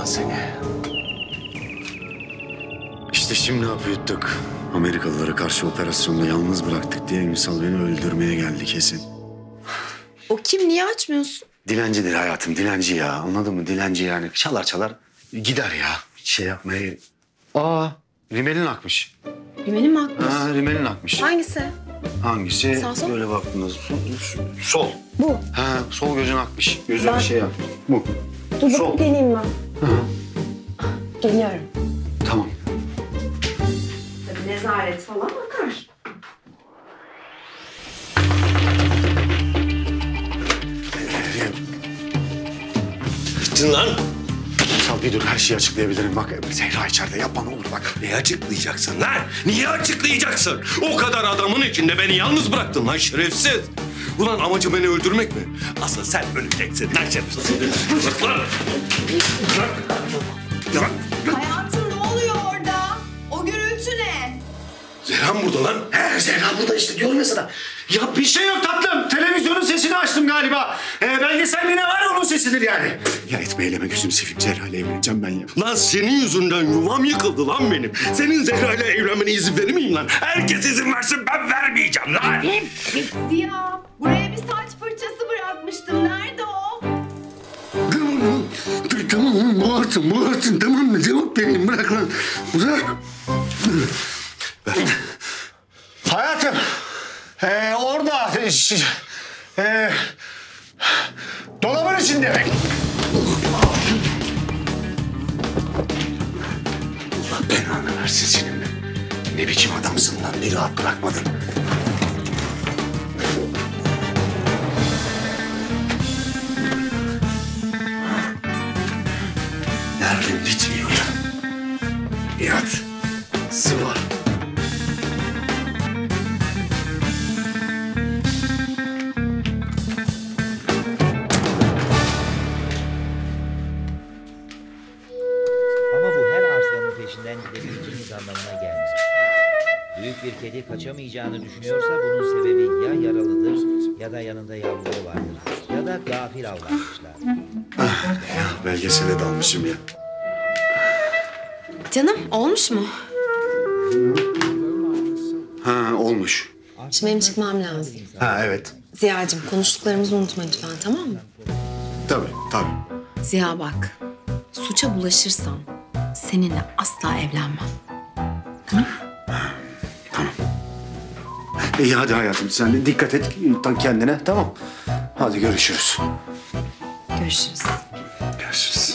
lan seni. İşte şimdi hapı yuttuk. Amerikalılara karşı operasyonda yalnız bıraktık diye Ünsal beni öldürmeye geldi kesin. O kim? Niye açmıyorsun? Dilencidir hayatım, dilenci ya. Anladın mı? Dilenci yani. Çalar çalar gider ya. Şey yapmaya... Aa, rimelin akmış. Rimelin mi akmış? Ha, rimelin akmış. Hangisi? Hangisi? Sağ sol? Böyle baktığında sol. Bu? Ha, sol gözün akmış. Gözün bir şey yapmış. Bu. Dur bakıp deneyeyim ben. Hı. Geliyorum. Tamam. Tabii nezaret falan bakar. Gittin lan. Bir dur, her şeyi açıklayabilirim. Bak Zehra içeride, yapma ne olur bak. Niye açıklayacaksın lan? Niye açıklayacaksın? O kadar adamın içinde beni yalnız bıraktın lan şerefsiz. Ulan amacı beni öldürmek mi? Asıl sen öleceksin lan şerefsiz. Bırak lan. Hayatım ne oluyor orada? O gürültü ne? Zehra burada lan. He, Zehra burada işte, diyorum ya sana. Ya bir şey yok tatlım. Televizyonun sesini açtım galiba. Belgeselde ne var onun sesidir yani. Ya etme eyleme gözüm seveyim. Zehra'yla evleneceğim ben ya. Lan senin yüzünden yuvam yıkıldı lan benim. Senin Zehra'yla evlenmene izin vermeyeyim lan. Herkes izin versin, ben vermeyeceğim lan. Ziya, buraya bir saç fırçası bırakmıştım. Nerede o? Tamam, bağırsın, bağırsın. Tamam mı? Cevap vereyim, bırak lan. Bırak. Ver. Hayatım. Orada... dolabın içinde mi? Allah belanı versin seninle. Ne biçim adamsın lan? Bir rahat bırakmadın. Nerede bitmiyor lan? Yat. Sıva. Bir kedi kaçamayacağını düşünüyorsa bunun sebebi ya yaralıdır ya da yanında yavruları vardır ya da gafil avlanmışlar. Ah, ya belgesele dalmışım ya. Canım olmuş mu? Ha, olmuş. Şimdi benim çıkmam lazım. Ha, evet. Ziya'cığım, konuştuklarımızı unutma lütfen, tamam mı? Tabii, tabii. Ziya bak, suça bulaşırsam seninle asla evlenmem. Tamam mı? İyi hadi hayatım, sen de dikkat et kendine, tamam. Hadi görüşürüz. Görüşürüz. Görüşürüz.